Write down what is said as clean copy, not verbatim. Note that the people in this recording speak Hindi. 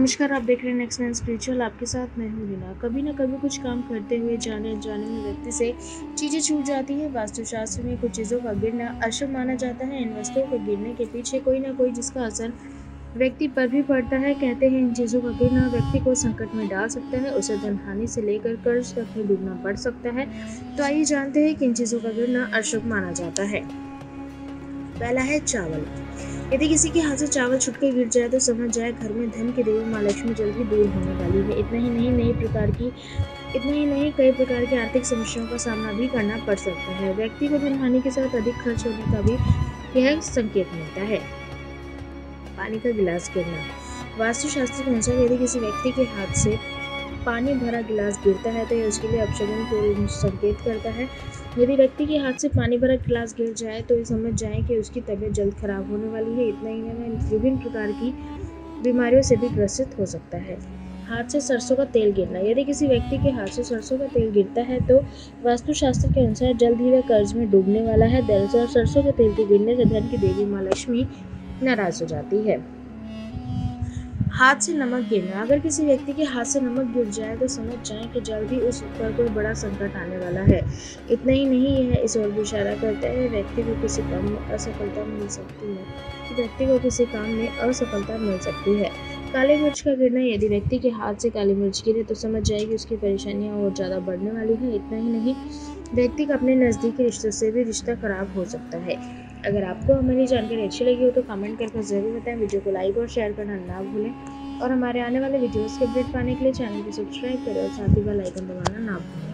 नमस्कार, आप देख रहे हैं नेक्स्ट नाइन स्पिरिचुअल। आपके साथ मैं हूँ लीना। कभी ना कभी कुछ काम करते हुए जाने अनजाने में व्यक्ति से चीज़ें छूट जाती है। वास्तुशास्त्र में कुछ चीज़ों का गिरना अशुभ माना जाता है। इन वस्तुओं के गिरने के पीछे कोई ना कोई जिसका असर व्यक्ति पर भी पड़ता है। कहते हैं इन चीज़ों का गिरना व्यक्ति को संकट में डाल सकता है, उसे धनहानि से लेकर कर्ज तक में डूबना पड़ सकता है। तो आइए जानते हैं कि इन चीज़ों का गिरना अशुभ माना जाता है। पहला है चावल। यदि किसी के हाथ से चावल छुटके गिर जाए तो समझ जाए घर में धन की देवी माँ लक्ष्मी जल्दी दूर होने वाली है। इतना ही नहीं कई प्रकार की आर्थिक समस्याओं का सामना भी करना पड़ सकता है। व्यक्ति को धनहानि के साथ अधिक खर्च होने का भी यह संकेत मिलता है। पानी का गिलास गिरना। वास्तुशास्त्र के अनुसार यदि किसी व्यक्ति के हाथ से पानी भरा गिलास गिरता है तो यह उसके लिए अपशगुन को संकेत करता है। यदि व्यक्ति के हाथ से पानी भरा गिलास गिर जाए तो ये समझ जाएं कि उसकी तबीयत जल्द खराब होने वाली है। इतना ही नहीं विभिन्न प्रकार की बीमारियों से भी ग्रसित हो सकता है। हाथ से सरसों का तेल गिरना। यदि किसी व्यक्ति के हाथ से सरसों का तेल गिरता है तो वास्तुशास्त्र के अनुसार जल्द ही वह कर्ज में डूबने वाला है। दरअसल सरसों के तेल के गिरने से धन की देवी माँ लक्ष्मी नाराज हो जाती है। हाथ से नमक गिरना। अगर किसी व्यक्ति के हाथ से नमक गिर जाए तो समझ जाएं कि जल्द ही उस पर कोई बड़ा संकट आने वाला है। इतना ही नहीं यह इस ओर भी इशारा करता है व्यक्ति को किसी काम में असफलता मिल सकती है। काली मिर्च का गिरना। यदि व्यक्ति के हाथ से काली मिर्च गिरे तो समझ जाए कि उसकी परेशानियाँ और ज़्यादा बढ़ने वाली है। इतना ही नहीं व्यक्ति का अपने नज़दीकी रिश्तों से भी रिश्ता खराब हो सकता है। अगर आपको हमारी जानकारी अच्छी लगी हो तो कमेंट करके जरूर बताएं। वीडियो को लाइक और शेयर करना ना भूलें और हमारे आने वाले वीडियोस के अपडेट पाने के लिए चैनल को सब्सक्राइब करें और साथ ही बेल आइकन दबाना ना भूलें।